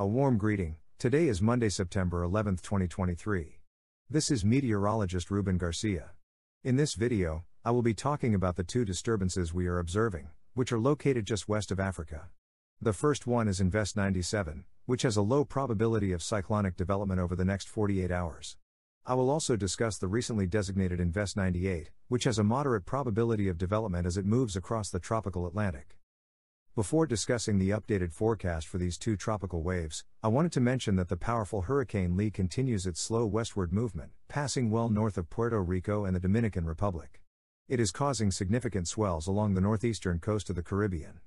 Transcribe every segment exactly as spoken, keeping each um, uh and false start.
A warm greeting. Today is Monday, September eleventh, twenty twenty-three. This is meteorologist Ruben Garcia. In this video, I will be talking about the two disturbances we are observing, which are located just west of Africa. The first one is Invest ninety-seven, which has a low probability of cyclonic development over the next forty-eight hours. I will also discuss the recently designated Invest ninety-eight, which has a moderate probability of development as it moves across the tropical Atlantic. Before discussing the updated forecast for these two tropical waves, I wanted to mention that the powerful Hurricane Lee continues its slow westward movement, passing well north of Puerto Rico and the Dominican Republic. It is causing significant swells along the northeastern coast of the Caribbean.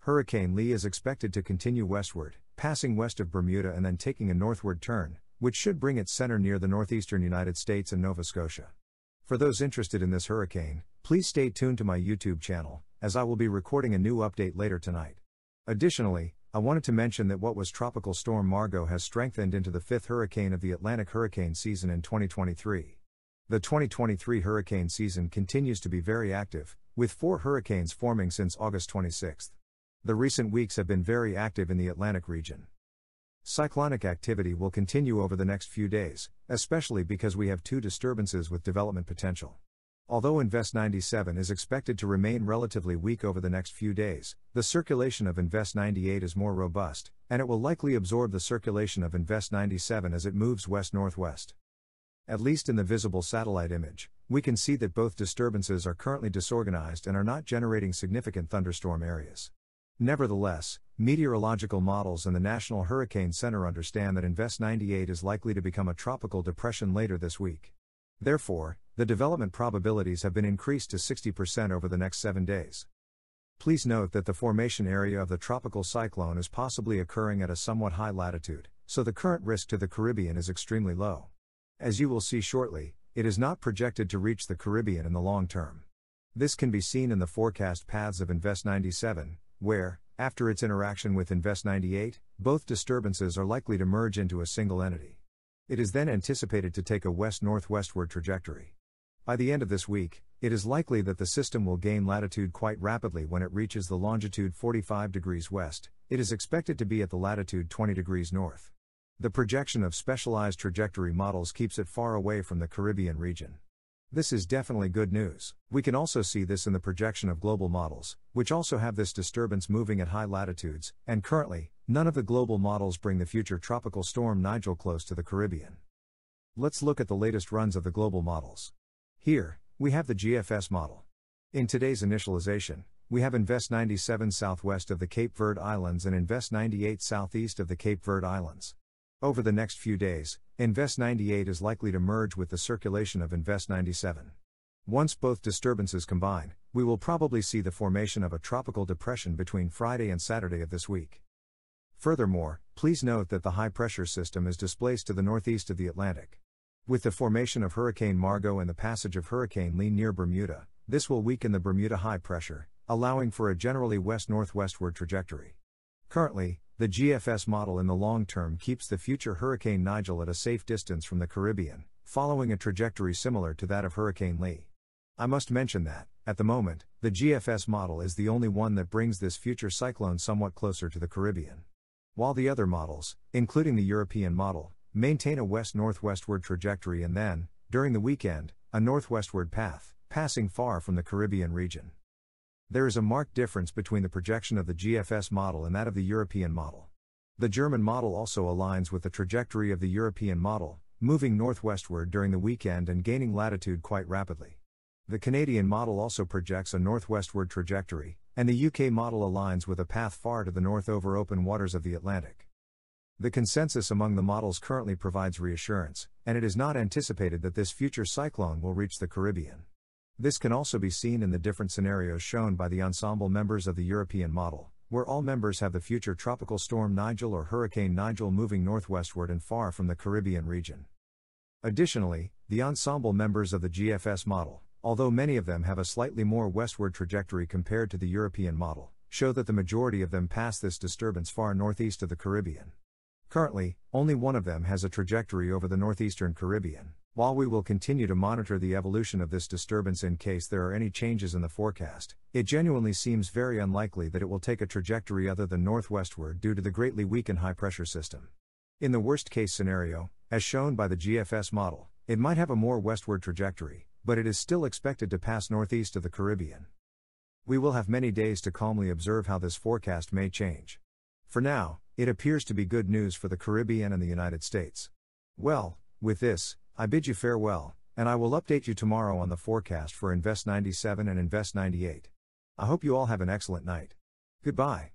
Hurricane Lee is expected to continue westward, passing west of Bermuda and then taking a northward turn, which should bring its center near the northeastern United States and Nova Scotia. For those interested in this hurricane, please stay tuned to my YouTube channel, as I will be recording a new update later tonight. Additionally, I wanted to mention that what was Tropical Storm Margot has strengthened into the fifth hurricane of the Atlantic hurricane season in twenty twenty-three. The twenty twenty-three hurricane season continues to be very active, with four hurricanes forming since August twenty-sixth. The recent weeks have been very active in the Atlantic region. Cyclonic activity will continue over the next few days, especially because we have two disturbances with development potential. Although Invest ninety-seven is expected to remain relatively weak over the next few days, the circulation of Invest ninety-eight is more robust, and it will likely absorb the circulation of Invest ninety-seven as it moves west-northwest. At least in the visible satellite image, we can see that both disturbances are currently disorganized and are not generating significant thunderstorm areas. Nevertheless, meteorological models and the National Hurricane Center understand that Invest ninety-eight is likely to become a tropical depression later this week. Therefore, the development probabilities have been increased to sixty percent over the next seven days. Please note that the formation area of the tropical cyclone is possibly occurring at a somewhat high latitude, so the current risk to the Caribbean is extremely low. As you will see shortly, it is not projected to reach the Caribbean in the long term. This can be seen in the forecast paths of Invest ninety-seven, where, after its interaction with Invest ninety-eight, both disturbances are likely to merge into a single entity. It is then anticipated to take a west-northwestward trajectory. By the end of this week, it is likely that the system will gain latitude quite rapidly when it reaches the longitude forty-five degrees west. It is expected to be at the latitude twenty degrees north. The projection of specialized trajectory models keeps it far away from the Caribbean region. This is definitely good news. We can also see this in the projection of global models, which also have this disturbance moving at high latitudes, and currently, none of the global models bring the future tropical storm Nigel close to the Caribbean. Let's look at the latest runs of the global models. Here, we have the G F S model. In today's initialization, we have Invest ninety-seven southwest of the Cape Verde Islands and Invest ninety-eight southeast of the Cape Verde Islands. Over the next few days, Invest ninety-eight is likely to merge with the circulation of Invest ninety-seven. Once both disturbances combine, we will probably see the formation of a tropical depression between Friday and Saturday of this week. Furthermore, please note that the high-pressure system is displaced to the northeast of the Atlantic. With the formation of Hurricane Margot and the passage of Hurricane Lee near Bermuda, this will weaken the Bermuda high pressure, allowing for a generally west-northwestward trajectory. Currently, the G F S model in the long term keeps the future Hurricane Nigel at a safe distance from the Caribbean, following a trajectory similar to that of Hurricane Lee. I must mention that, at the moment, the G F S model is the only one that brings this future cyclone somewhat closer to the Caribbean. While the other models, including the European model, maintain a west-northwestward trajectory and then, during the weekend, a northwestward path, passing far from the Caribbean region. There is a marked difference between the projection of the G F S model and that of the European model. The German model also aligns with the trajectory of the European model, moving northwestward during the weekend and gaining latitude quite rapidly. The Canadian model also projects a northwestward trajectory, and the U K model aligns with a path far to the north over open waters of the Atlantic. The consensus among the models currently provides reassurance, and it is not anticipated that this future cyclone will reach the Caribbean. This can also be seen in the different scenarios shown by the ensemble members of the European model, where all members have the future tropical storm Nigel or Hurricane Nigel moving northwestward and far from the Caribbean region. Additionally, the ensemble members of the G F S model, although many of them have a slightly more westward trajectory compared to the European model, show that the majority of them pass this disturbance far northeast of the Caribbean. Currently, only one of them has a trajectory over the northeastern Caribbean, While we will continue to monitor the evolution of this disturbance in case there are any changes in the forecast, it genuinely seems very unlikely that it will take a trajectory other than northwestward due to the greatly weakened high-pressure system. In the worst-case scenario, as shown by the G F S model, it might have a more westward trajectory, but it is still expected to pass northeast of the Caribbean. We will have many days to calmly observe how this forecast may change. For now, it appears to be good news for the Caribbean and the United States. Well, with this, I bid you farewell, and I will update you tomorrow on the forecast for Invest ninety-seven and Invest ninety-eight. I hope you all have an excellent night. Goodbye.